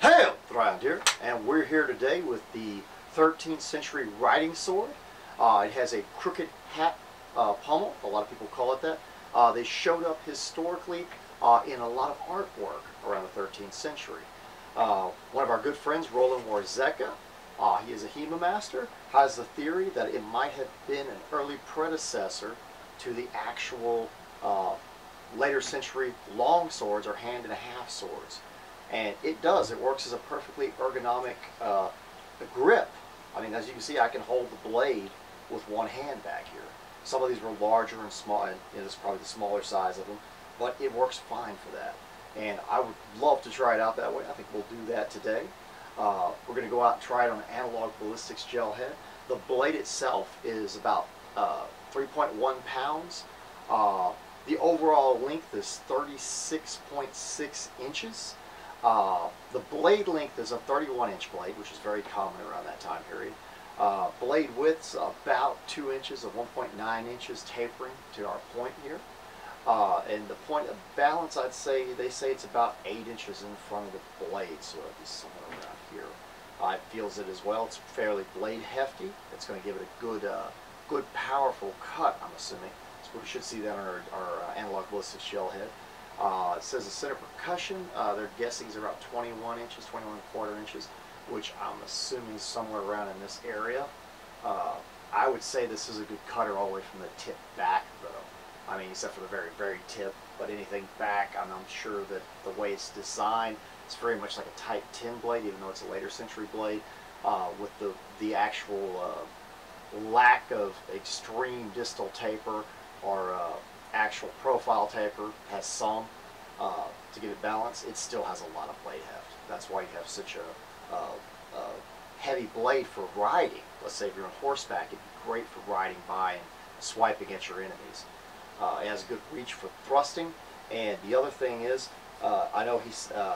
Hail, Thrand here, and we're here today with the 13th century riding sword. It has a crooked hat pommel, a lot of people call it that. They showed up historically in a lot of artwork around the 13th century. One of our good friends, Roland Warzecha, he is a HEMA master, has the theory that it might have been an early predecessor to the actual later century long swords or hand and a half swords. And it does. It works as a perfectly ergonomic grip. I mean, as you can see, I can hold the blade with one hand back here. Some of these were larger and small, and it's probably the smaller size of them, but it works fine for that. And I would love to try it out that way. I think we'll do that today. We're going to go out and try it on an analog ballistics gel head. The blade itself is about 3.1 pounds. The overall length is 36.6 inches. The blade length is a 31-inch blade, which is very common around that time period. Blade width's about 2 inches, of 1.9 inches tapering to our point here. And the point of balance, I'd say, they say it's about 8 inches in front of the blade, so it'd be somewhere around here. It feels it as well. It's fairly blade hefty. It's going to give it a good, good powerful cut, I'm assuming. So we should see that on our analog ballistic shell head. It says the center percussion, they're guessing is around 21 inches, 21.25 inches, which I'm assuming is somewhere around in this area. I would say this is a good cutter all the way from the tip back, though. I mean, except for the very, very tip, but anything back, I'm sure that the way it's designed, it's very much like a Type 10 blade, even though it's a later century blade, with the actual lack of extreme distal taper or actual profile taper has some to give it balance. It still has a lot of blade heft. That's why you have such a heavy blade for riding. Let's say if you're on horseback, it'd be great for riding by and swiping at your enemies. It has a good reach for thrusting, and the other thing is, I know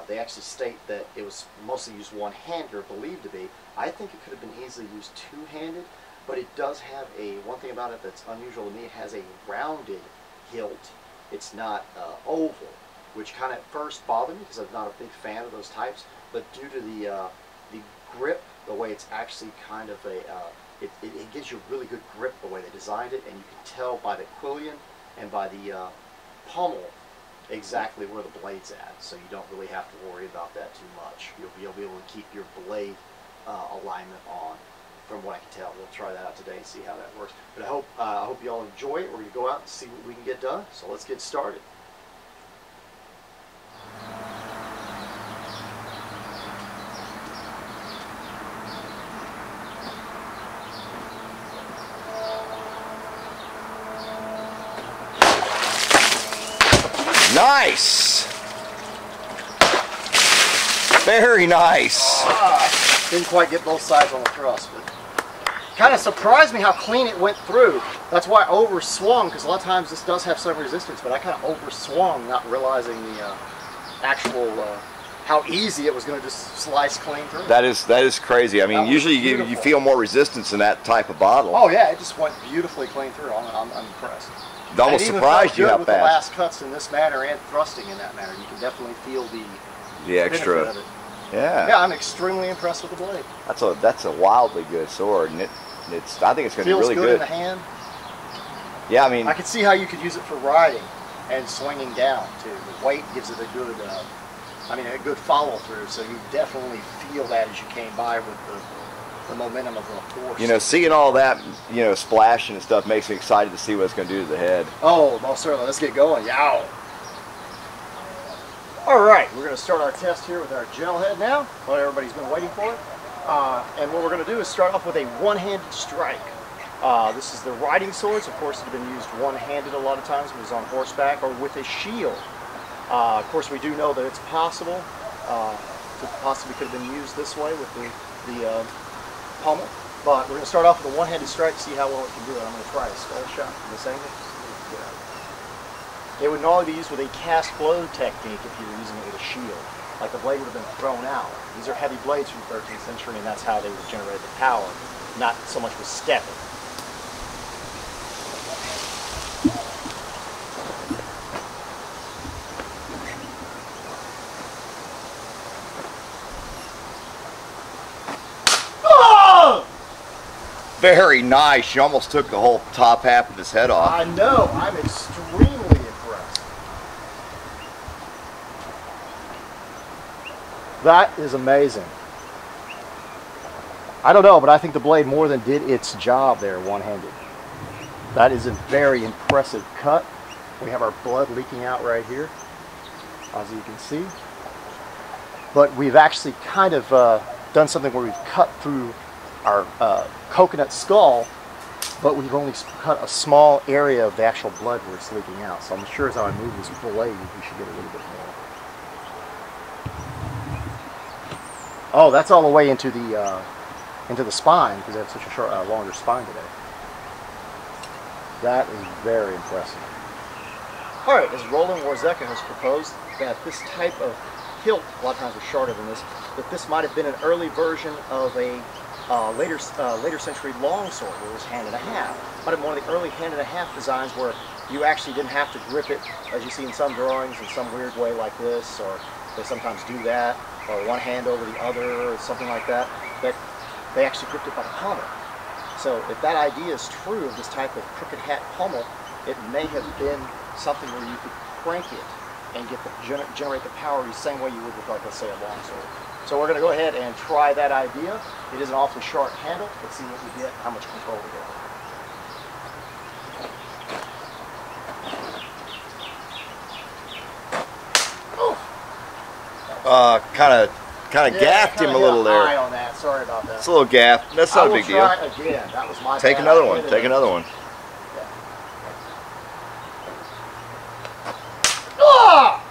they actually state that it was mostly used one-handed, or believed to be. I think it could have been easily used two-handed, but it does have one thing about it that's unusual to me, it has a rounded hilt. It's not oval, which kind of at first bothered me because I'm not a big fan of those types, but due to the grip, the way it's actually kind of it gives you a really good grip the way they designed it, and you can tell by the quillion and by the pommel exactly where the blade's at, so you don't really have to worry about that too much. You'll be able to keep your blade alignment on. From what I can tell, we'll try that out today and see how that works. But I hope you all enjoy it. We're going to go out and see what we can get done. So let's get started. Nice! Very nice! Didn't quite get both sides on the thrust, but kind of surprised me how clean it went through. That's why I overswung, because a lot of times this does have some resistance, but I kind of overswung, not realizing the actual how easy it was going to just slice clean through. That is crazy. I mean, usually you feel more resistance in that type of bottle. Oh yeah, it just went beautifully clean through. I'm impressed. It almost surprised you how fast. With the last cuts in this manner and thrusting in that manner, you can definitely feel the extra. Benefit of it. Yeah. Yeah, I'm extremely impressed with the blade. That's a wildly good sword, and it's I think it's going to be really good. Feels good in the hand. Yeah, I mean, I could see how you could use it for riding and swinging down too. The weight gives it a good, a good follow through. So you definitely feel that as you came by with the momentum of the horse. You know, seeing all that, you know, splashing and stuff makes me excited to see what it's going to do to the head. Oh, most certainly. Let's get going. Yow. Alright, we're going to start our test here with our gel head now. Well, everybody's been waiting for it. And what we're going to do is start off with a one-handed strike. This is the riding swords. Of course, it had been used one-handed a lot of times when it was on horseback or with a shield. Of course, we do know that it's possible to possibly could have been used this way with the pommel. But we're going to start off with a one-handed strike, see how well it can do it. I'm going to try a skull shot from this angle. It would normally be used with a cast blow technique if you were using it with a shield. Like the blade would have been thrown out. These are heavy blades from the 13th century, and that's how they would generate the power, not so much with stepping. very nice. You almost took the whole top half of his head off. I know. I'm extremely impressed. That is amazing. I don't know, but I think the blade more than did its job there one-handed. That is a very impressive cut. We have our blood leaking out right here, as you can see. But we've actually kind of done something where we've cut through our coconut skull, but we've only cut a small area of the actual blood where it's leaking out. So I'm sure as I move this blade, we should get a little bit more. Oh, that's all the way into the spine, because they have such a short, longer spine today. That is very impressive. All right, as Roland Warzecha has proposed, that this type of hilt, a lot of times are shorter than this, but this might have been an early version of a later century longsword, where it was hand and a half. Might have been one of the early hand and a half designs where you actually didn't have to grip it, as you see in some drawings, in some weird way like this, or they sometimes do that, or one hand over the other, or something like that. That they actually gripped it by the pommel. So if that idea is true of this type of crooked hat pommel, it may have been something where you could crank it and get the generate the power the same way you would with, like, let's say, a longsword. So we're going to go ahead and try that idea. It is an awfully sharp handle. Let's see what we get, how much control we get. Kind of gaffed him a little there. Eye on that. Sorry about that. It's a little gaff. That's not a big deal. I will try again. That was my bad. Take another one. Take another one. Yeah. Ah!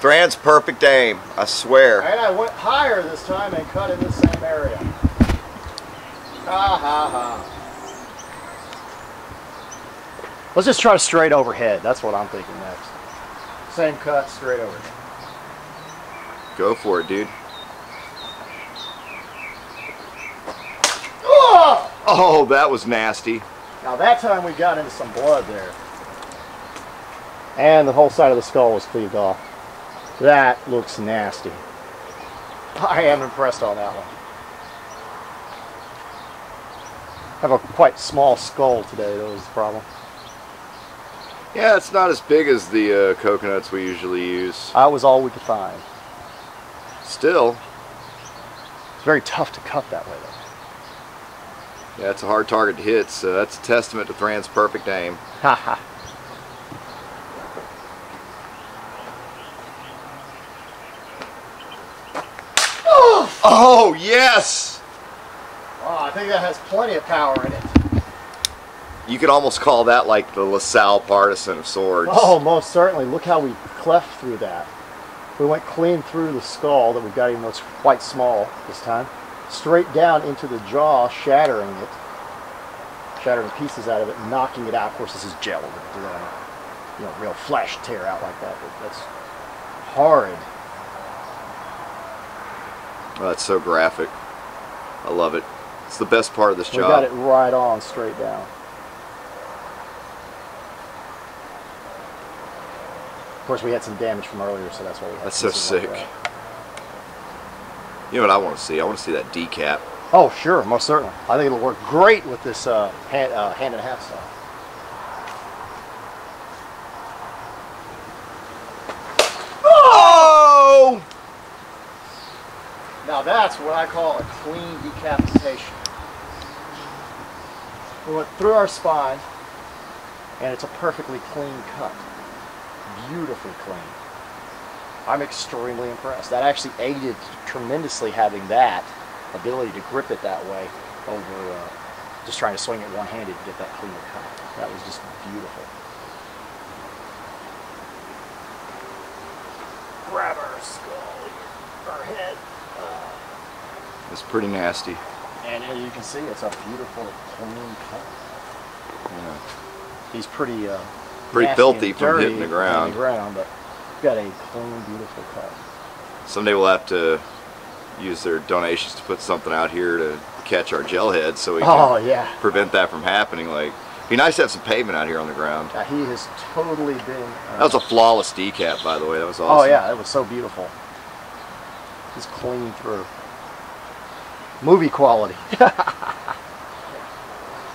Thrand's perfect aim. I swear. And I went higher this time and cut in the same area. Ha ha ha. Let's just try straight overhead. That's what I'm thinking next. Same cut, straight overhead. Go for it, dude. Oh, that was nasty. Now that time we got into some blood there. And the whole side of the skull was cleaved off. That looks nasty. I am impressed on that one. I have a quite small skull today, that was the problem. Yeah, it's not as big as the coconuts we usually use. That was all we could find. Still, it's very tough to cut that way, though. Yeah, it's a hard target to hit, so that's a testament to Thrand's perfect aim. Ha ha. Oh, yes! Wow, I think that has plenty of power in it. You could almost call that like the LaSalle Partisan of swords. Oh, most certainly. Look how we cleft through that. We went clean through the skull that we got, even though it's quite small this time, straight down into the jaw, shattering it, shattering pieces out of it, knocking it out. Of course, this is gel. You know, real flesh tear out like that. But that's horrid. Oh, that's so graphic. I love it. It's the best part of this job. We got it right on, straight down. Of course, we had some damage from earlier, so that's why we had. That's so sick. Like that. You know what I want to see? I want to see that decap. Oh, sure, most certainly. I think it'll work great with this hand and a half stuff. Oh! Now that's what I call a clean decapitation. We went through our spine, and it's a perfectly clean cut. Beautifully clean. I'm extremely impressed. That actually aided tremendously, having that ability to grip it that way over just trying to swing it one-handed to get that cleaner cut. That was just beautiful. Grab our skull, our head. It's pretty nasty. And as you can see, it's a beautiful, clean cut. Yeah. He's pretty... pretty filthy from hitting the ground. But got a clean, beautiful cut. Someday we'll have to use their donations to put something out here to catch our gel heads, so we can prevent that from happening. Like, it'd be nice to have some pavement out here on the ground. Yeah, he has totally been. That was a flawless decap, by the way. That was awesome. Oh yeah, that was so beautiful. Just clean through. Movie quality.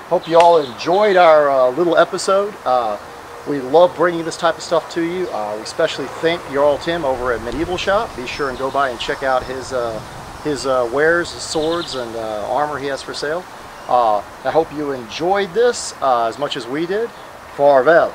Hope you all enjoyed our little episode. We love bringing this type of stuff to you. We especially thank Jarl Tim over at Medieval Shoppe. Be sure and go by and check out his wares, his swords, and armor he has for sale. I hope you enjoyed this as much as we did. Farvel.